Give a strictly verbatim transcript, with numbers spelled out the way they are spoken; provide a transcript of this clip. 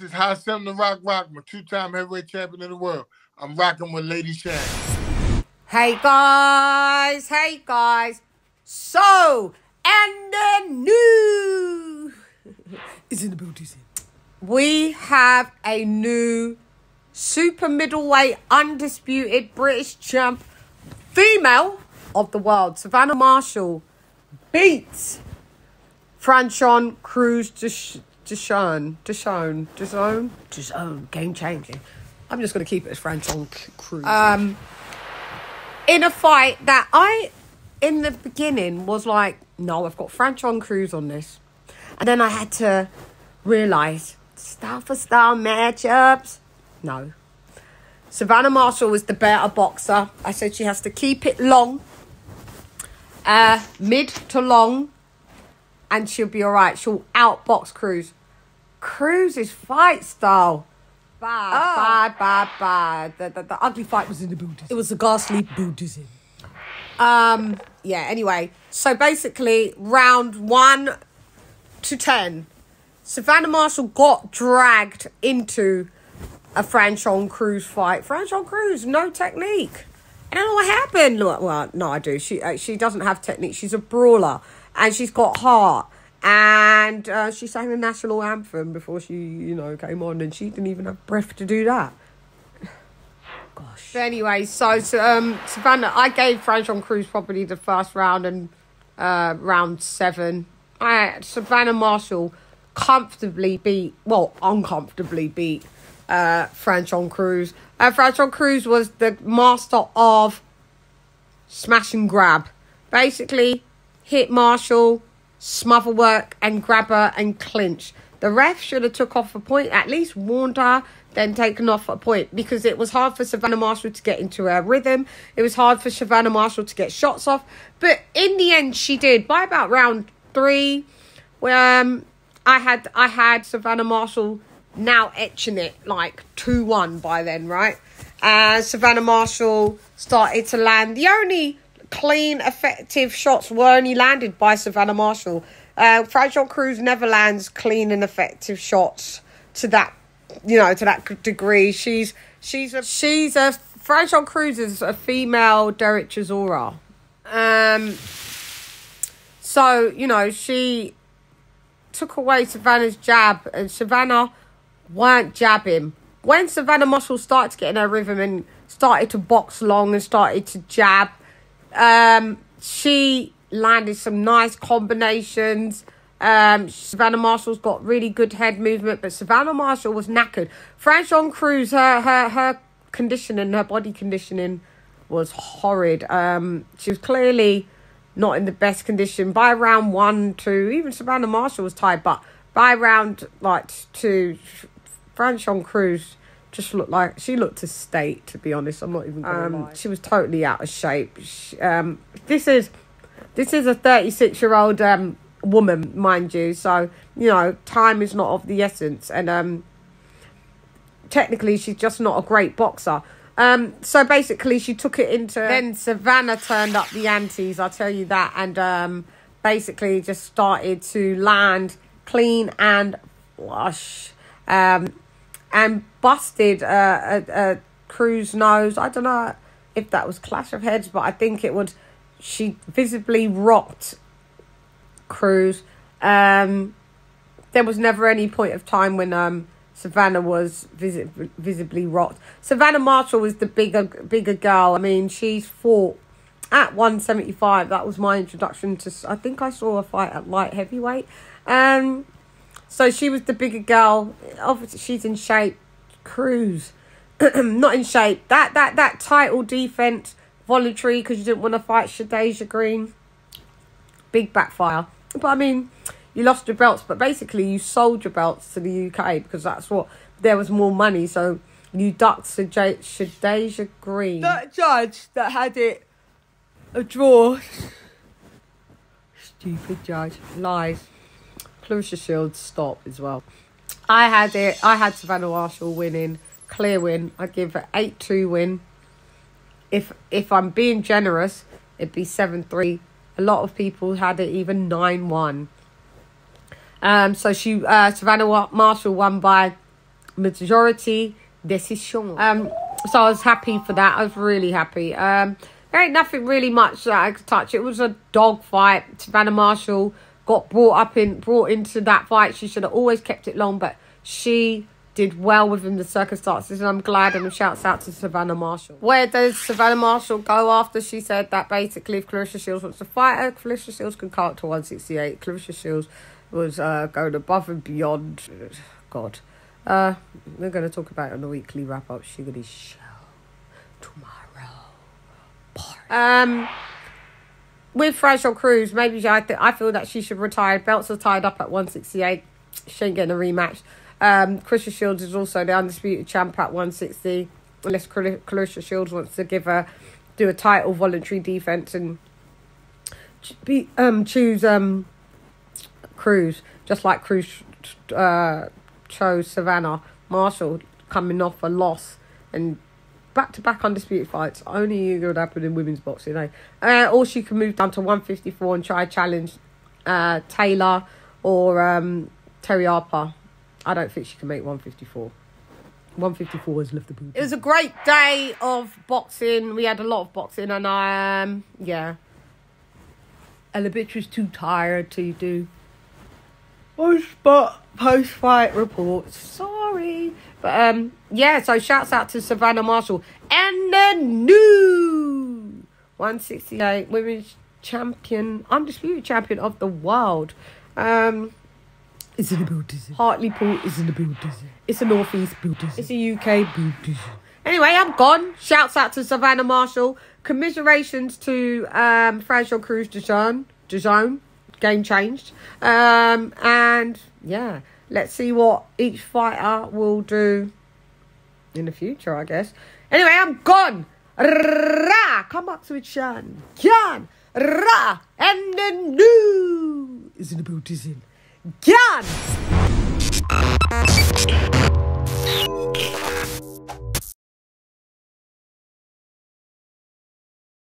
This is How Something to Rock Rock, my two-time heavyweight champion of the world. I'm rocking with Lady Chann. Hey, guys. Hey, guys. So, and the new... is in the building. We have a new super middleweight, undisputed British champ, female of the world. Savannah Marshall beats Franchon Crews-Dezurn. Dezurn, Dezurn, Dezurn, Dezurn, game changing. I'm just going to keep it as Franchon Crews. Um, in a fight that I, in the beginning, was like, no, I've got Franchon Crews on this. And then I had to realise, star for star matchups, no. Savannah Marshall was the better boxer. I said she has to keep it long, uh, mid to long. And she'll be all right. She'll outbox Crews. Crews is fight style. Bad, oh. bad, bad, bad. The, the, the ugly fight was in the Buddhism. It was a ghastly Buddhism. Um, yeah, anyway. So basically, round one to ten. Savannah Marshall got dragged into a Franchon Crews fight. Franchon Crews, no technique. I don't know what happened. Well, no, I do. She, uh, she doesn't have technique. She's a brawler. And she's got heart. And uh, she sang the national anthem before she, you know, came on. And she didn't even have breath to do that. Gosh. But anyway, so, so um, Savannah, I gave Franchon Crews probably the first round and uh, round seven. I, Savannah Marshall comfortably beat, well, uncomfortably beat uh, Franchon Crews. Uh, Franchon Crews was the master of smash and grab. Basically... hit Marshall, smother work, and grab her and clinch. The ref should have took off a point, at least warned her, then taken off a point, because it was hard for Savannah Marshall to get into her rhythm. It was hard for Savannah Marshall to get shots off. But in the end, she did. By about round three, um, I had I had Savannah Marshall now etching it like two one by then, right? And uh, Savannah Marshall started to land the only... clean, effective shots were only landed by Savannah Marshall. Uh, Franchon Crews never lands clean and effective shots to that, you know, to that degree. She's she's a she's a Franchon Crews is a female Derek Chisora. Um, so you know she took away Savannah's jab, and Savannah weren't jabbing. When Savannah Marshall started to get in her rhythm and started to box long and started to jab. Um, she landed some nice combinations. Um, Savannah Marshall's got really good head movement, but Savannah Marshall was knackered. Franchon Crews, her, her, her conditioning, her body conditioning was horrid. Um, she was clearly not in the best condition. By round one, two, even Savannah Marshall was tired, but by round like two, Franchon Crews... just looked like she looked a state, to be honest. I'm not even gonna um, lie. She was totally out of shape. She, um, this is this is a thirty-six year old um woman, mind you. So you know, time is not of the essence, and um, technically, she's just not a great boxer. Um, so basically, she took it into. Then Savannah turned up the antes. I'll tell you that, and um, basically just started to land clean and flush. Um. And busted uh, uh, uh, Crews' nose. I don't know if that was clash of heads, but I think it would. She visibly rocked Crews. Um, there was never any point of time when um, Savannah was visi visibly rocked. Savannah Marshall was the bigger bigger girl. I mean, she's fought at one seventy-five. That was my introduction to. I think I saw her fight at light heavyweight. Um. So she was the bigger girl. Obviously, she's in shape. Crews, not in shape. That that that title defense voluntary because you didn't want to fight Shadasia Green. Big backfire. But I mean, you lost your belts, but basically you sold your belts to the U K because that's what there was more money. So you ducked Shadasia Green. That judge that had it a draw. Stupid judge lies. Claressa Shields stop as well. I had it. I had Savannah Marshall winning, clear win. I give an eight two win. If if I'm being generous, it'd be seven three. A lot of people had it even nine one. Um, so she uh, Savannah Marshall won by majority decision. Um, so I was happy for that. I was really happy. Um, there ain't nothing really much that I could touch. It was a dog fight. Savannah Marshall got brought up in, brought into that fight. She should have always kept it long, but she did well within the circumstances, and I'm glad. And shouts out to Savannah Marshall. Where does Savannah Marshall go after? She said that basically if Claressa Shields wants to fight her, Claressa Shields can cut up to one sixty-eight. Claressa Shields was uh, going above and beyond. God. Uh, we're going to talk about it on the weekly wrap-up. Shiggity show tomorrow. Um... With Franchon Crews, maybe I, I feel that she should retire. Belts are tied up at one sixty-eight. She ain't getting a rematch. Um, Claressa Shields is also the undisputed champ at one sixty. Unless Claressa Shields wants to give her, do a title voluntary defense and be, um, choose um, Crews. Just like Crews uh, chose Savannah Marshall coming off a loss and back-to-back undisputed fights. Only going to happen in women's boxing, eh? Uh, or she can move down to one fifty-four and try challenge uh, Taylor or um, Terry Harper. I don't think she can make one fifty-four. one fifty-four has left the booty. It was a great day of boxing. We had a lot of boxing, and I, um, yeah. Ella Bitra's too tired to do on-spot post-fight reports. Sorry. But, um, yeah, so shouts out to Savannah Marshall. And the new one sixty-eight women's champion, undisputed champion of the world. Um, it's in the building. Hartlepool is in the building. It's a Northeast building. It's a U K building. Anyway, I'm gone. Shouts out to Savannah Marshall. Commiserations to um, Franchon Crews-Dezurn. Dezurn. Game changed. Um, and, yeah. Let's see what each fighter will do in the future, I guess. Anyway, I'm gone. Ra, come back to it, Chan. Chan, Ra, and the new is in the boot is in. Chan.